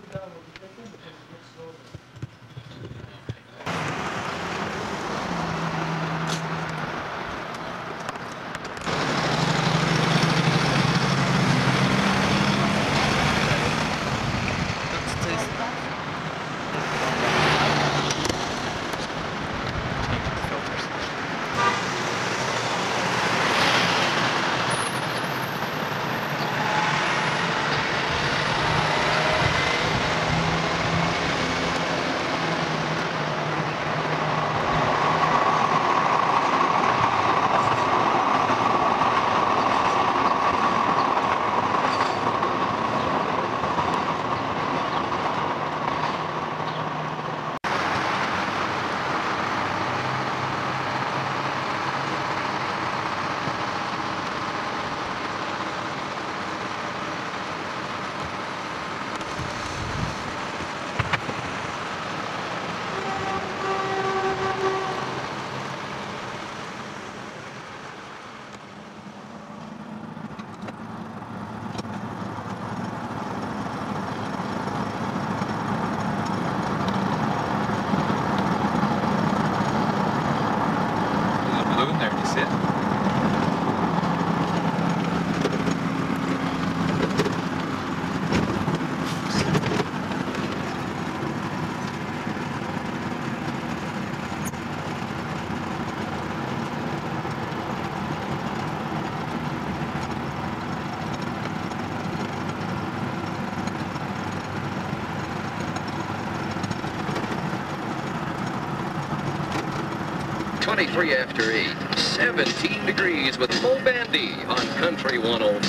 put down what you're taking because it looks slower. After 8, 17 degrees with Mo Bandy on Country 105.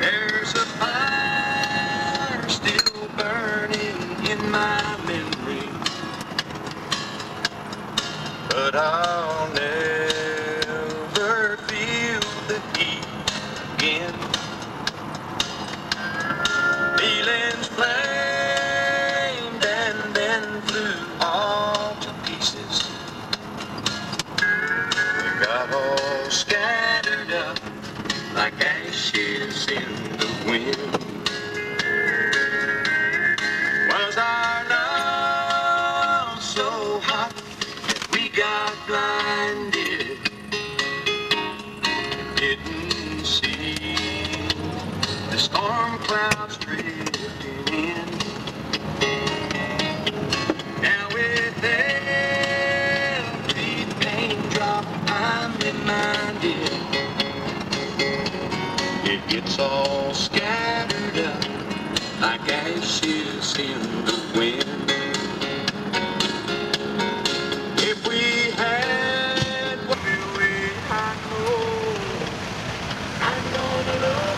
There's a fire still burning in my memory, but I'll never feel the heat again. Feelings flamed and then flew all to pieces. Got all scattered up like ashes in the wind. Was our love so hot that we got blinded and didn't see the storm clouds drifting in? Now we're there. It gets all scattered up like ashes in the wind. If we had what we I know, I'm gonna love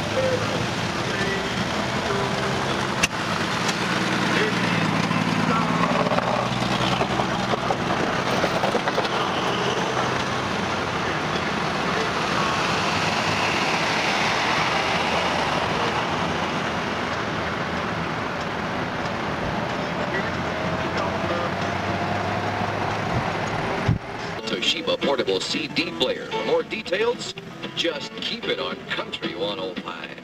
Toshiba portable CD player. For more details, just keep it on Country 105.